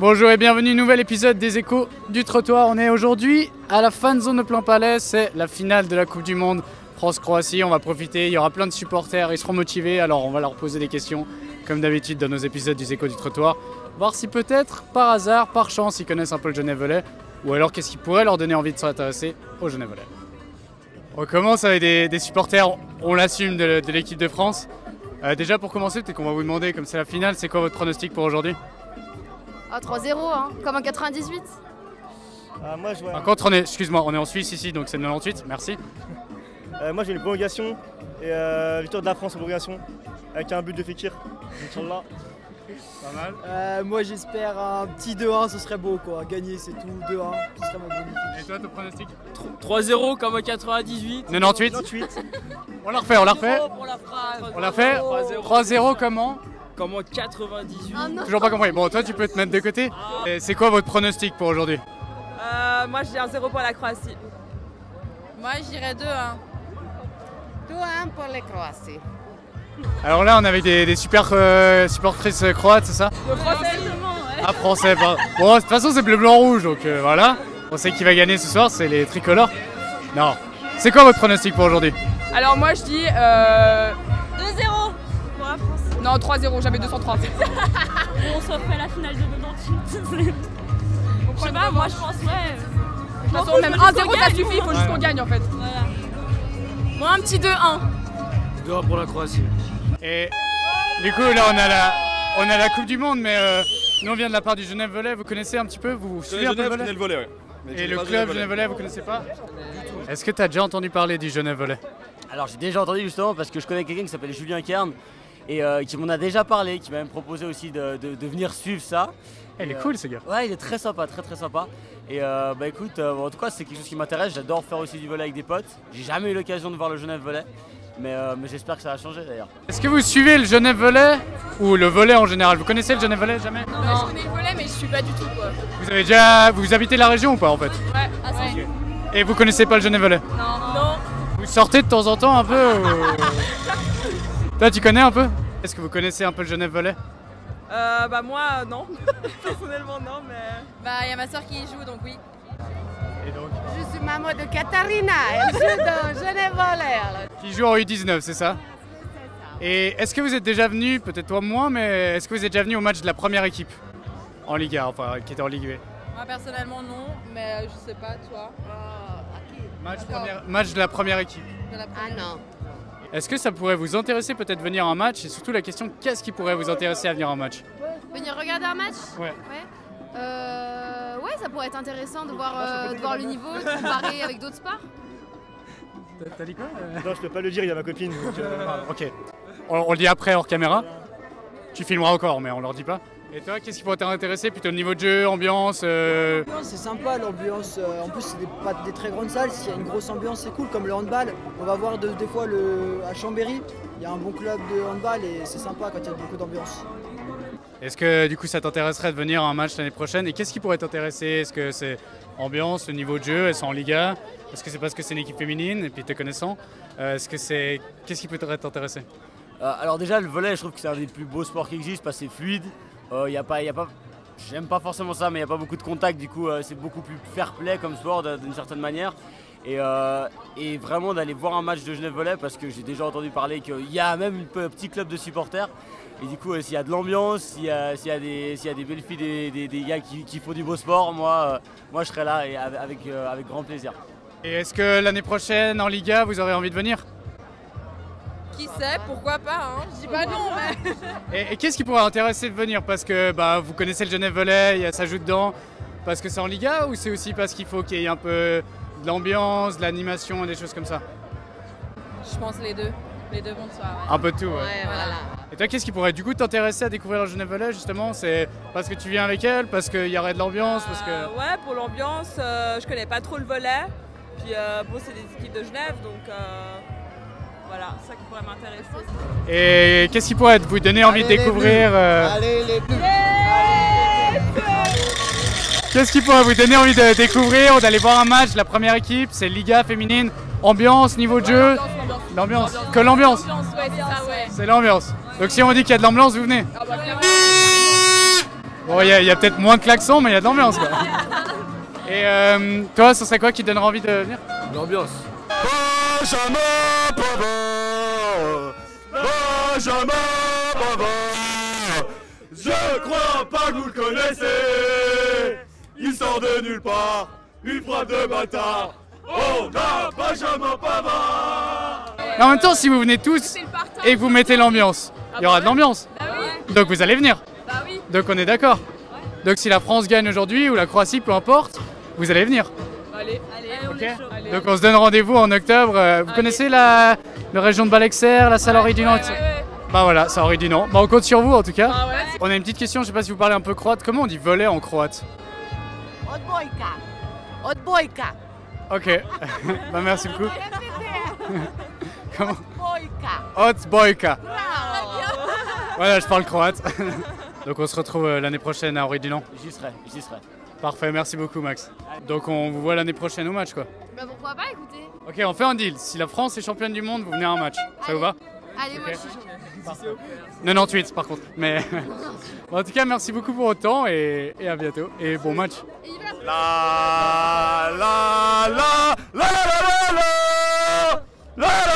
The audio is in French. Bonjour et bienvenue, nouvel épisode des Echos du Trottoir. On est aujourd'hui à la fan zone de Plan Palais, c'est la finale de la Coupe du Monde France-Croatie. On va profiter, il y aura plein de supporters, ils seront motivés, alors on va leur poser des questions, comme d'habitude dans nos épisodes des Echos du Trottoir. Voir si peut-être, par hasard, par chance, ils connaissent un peu le Genève Volley, ou alors qu'est-ce qui pourrait leur donner envie de s'intéresser au Genève Volley. On commence avec des supporters, on l'assume, de l'équipe de France. Déjà pour commencer, peut-être qu'on va vous demander, comme c'est la finale, c'est quoi votre pronostic pour aujourd'hui? 3-0, hein, comme en 98. Moi, je vois... Par contre, excuse-moi, on est en Suisse ici, donc c'est 98, merci. Moi, j'ai une prolongation et victoire de la France en prolongation, avec un but de Fekir. Inch'Allah. Pas mal. Moi, j'espère un petit 2-1, ce serait beau, quoi. Gagner, c'est tout, 2-1, ce serait magnifique. Et toi, ton pronostic? 3-0, comme en 98. 98. On la refait. On la refait. 3-0, comment? Comment 98? Toujours pas compris. Bon, toi, tu peux te mettre de côté. C'est quoi votre pronostic pour aujourd'hui? Moi, je dis 1-0 pour la Croatie. Moi, je dirais 2-1. 2-1 pour les Croaties. Alors là, on avait des super supportrices croates, c'est ça? Exactement, ouais. Ah, français, bah. Bon, de toute façon, c'est bleu, blanc, rouge, donc voilà. On sait qui va gagner ce soir, c'est les tricolores. Non. C'est quoi votre pronostic pour aujourd'hui? Alors, moi, je dis 2-0. Non, 3-0, j'avais 203. On se refait la finale de 98. Je sais pas, moi je pense, ouais. De toute façon, même 1-0 ça suffit, il faut juste qu'on gagne en fait. Voilà. Moi un petit 2-1. 2-1 pour la Croatie. Et du coup, là on a la Coupe du Monde, mais nous on vient de la part du Genève Volley, vous connaissez un petit peu? Vous suivez un peu le Genève Volley? Ouais. Et le club Genève Volley, vous connaissez pas? Est-ce que tu as déjà entendu parler du Genève Volley? Alors j'ai déjà entendu justement parce que je connais quelqu'un qui s'appelle Julien Kern. Et qui m'en a déjà parlé, qui m'a même proposé aussi de venir suivre ça. Il est cool ce gars. Ouais, il est très sympa, très sympa. Et bah écoute, en tout cas c'est quelque chose qui m'intéresse, j'adore faire aussi du volley avec des potes. J'ai jamais eu l'occasion de voir le Genève Volley, mais j'espère que ça va changer d'ailleurs. Est-ce que vous suivez le Genève Volley ou le volley en général? Vous connaissez le Genève Volley jamais? Non, je connais le volley mais je suis pas du tout quoi. Vous habitez la région ou pas en fait? Ouais, à Saint-Gilles. Et vous connaissez pas le Genève Volley? Non. Vous sortez de temps en temps un peu Toi, tu connais un peu? Est-ce que vous connaissez un peu le Genève Volley? Bah moi, non. Personnellement, non, mais... Bah, il y a ma soeur qui y joue, donc oui. Et donc? Je suis maman de Katharina, elle joue dans Genève Volley. Qui joue en U19, c'est ça? Et est-ce que vous êtes déjà venu, peut-être toi moins, mais est-ce que vous êtes déjà venu au match de la première équipe? En Liga, enfin, qui était en Ligue B? Moi, personnellement, non, mais je sais pas, toi. Match de la première équipe. Ah non. Est-ce que ça pourrait vous intéresser peut-être venir à un match? Et surtout la question, qu'est-ce qui pourrait vous intéresser à venir à un match? Venir regarder un match? Ouais. Ouais, ça pourrait être intéressant de voir le niveau, de comparer avec d'autres sports. T'as dit quoi? Non, je peux pas le dire, il y a ma copine. Donc ok, on le dit après hors caméra. Tu filmeras encore, mais on leur dit pas. Et toi, qu'est-ce qui pourrait t'intéresser? Plutôt le niveau de jeu, ambiance C'est sympa l'ambiance, en plus c'est pas des très grandes salles, s'il y a une grosse ambiance c'est cool, comme le handball. On va voir des fois à Chambéry, il y a un bon club de handball et c'est sympa quand il y a beaucoup d'ambiance. Est-ce que du coup ça t'intéresserait de venir à un match l'année prochaine? Et qu'est-ce qui pourrait t'intéresser? Est-ce que c'est ambiance, le niveau de jeu, est-ce en Liga? Est-ce que c'est parce que c'est une équipe féminine et puis te connaissant? Qu'est-ce qui pourrait t'intéresser? Alors déjà le volley, je trouve que c'est un des plus beaux sports qui existe parce que c'est fluide. J'aime pas forcément ça, mais il n'y a pas beaucoup de contacts, du coup c'est beaucoup plus fair play comme sport d'une certaine manière. Et vraiment d'aller voir un match de Genève Volley parce que j'ai déjà entendu parler qu'il y a même un petit club de supporters. Et du coup s'il y a de l'ambiance, s'il y a des belles filles, des gars qui font du beau sport, moi je serai là et avec grand plaisir. Et est-ce que l'année prochaine en Liga vous aurez envie de venir? Qui sait, pourquoi pas, hein. Je dis pas non, mais... Et qu'est-ce qui pourrait intéresser de venir? Parce que bah, vous connaissez le Genève Volley, ça joue dedans. Parce que c'est en Liga ou c'est aussi parce qu'il faut qu'il y ait un peu de l'ambiance, de l'animation, des choses comme ça? Je pense les deux vont de soi. Ouais. Un peu de tout, ouais. Voilà. Et toi, qu'est-ce qui pourrait du coup t'intéresser à découvrir le Genève Volley justement? C'est parce que tu viens avec elle, parce qu'il y aurait de l'ambiance parce que... Ouais, pour l'ambiance, je connais pas trop le volley. Puis bon, c'est des équipes de Genève, donc... Voilà, ça qui pourrait m'intéresser. Et qu'est-ce qui pourrait vous donner envie de découvrir? Allez les bleus! Qu'est-ce qui pourrait vous donner envie de découvrir, d'aller voir un match de la première équipe? C'est Liga féminine, ambiance, niveau de jeu. L'ambiance. Que l'ambiance? C'est l'ambiance. Donc si on dit qu'il y a de l'ambiance, vous venez. Bon, il y a peut-être moins de klaxons, mais il y a de l'ambiance, quoi. Et toi, ce serait quoi qui te donnerait envie de venir? L'ambiance. Benjamin Pavard, Benjamin Pavard, je crois pas que vous le connaissez. Il sort de nulle part, une frappe de bâtard. On a Benjamin Pavard. Mais en même temps, si vous venez tous et que vous mettez l'ambiance, il y aura de l'ambiance. Donc vous allez venir. Donc on est d'accord. Donc si la France gagne aujourd'hui ou la Croatie, peu importe, vous allez venir. Allez, allez, okay. Allez. Donc on se donne rendez-vous en octobre. Vous connaissez la région de Balexer, la salle Henri Dunant? Bah voilà, c'est Henri Dunant. Bah on compte sur vous en tout cas. On a une petite question, je sais pas si vous parlez un peu croate. Comment on dit volley en croate? Odbojka. Odbojka. Ok, bah merci beaucoup. Comment? Odbojka. Voilà, je parle croate. Donc on se retrouve l'année prochaine à Henri Dunant. J'y serai. Parfait, merci beaucoup Max. Donc on vous voit l'année prochaine au match, quoi. Bah pourquoi pas, écoutez. Ok, on fait un deal. Si la France est championne du monde, vous venez à un match. Ça vous va? Allez, okay. Moi je suis championne. 98 par contre. Mais bon, en tout cas, merci beaucoup pour votre temps et à bientôt. Et bon match. La la la la la la la la la la.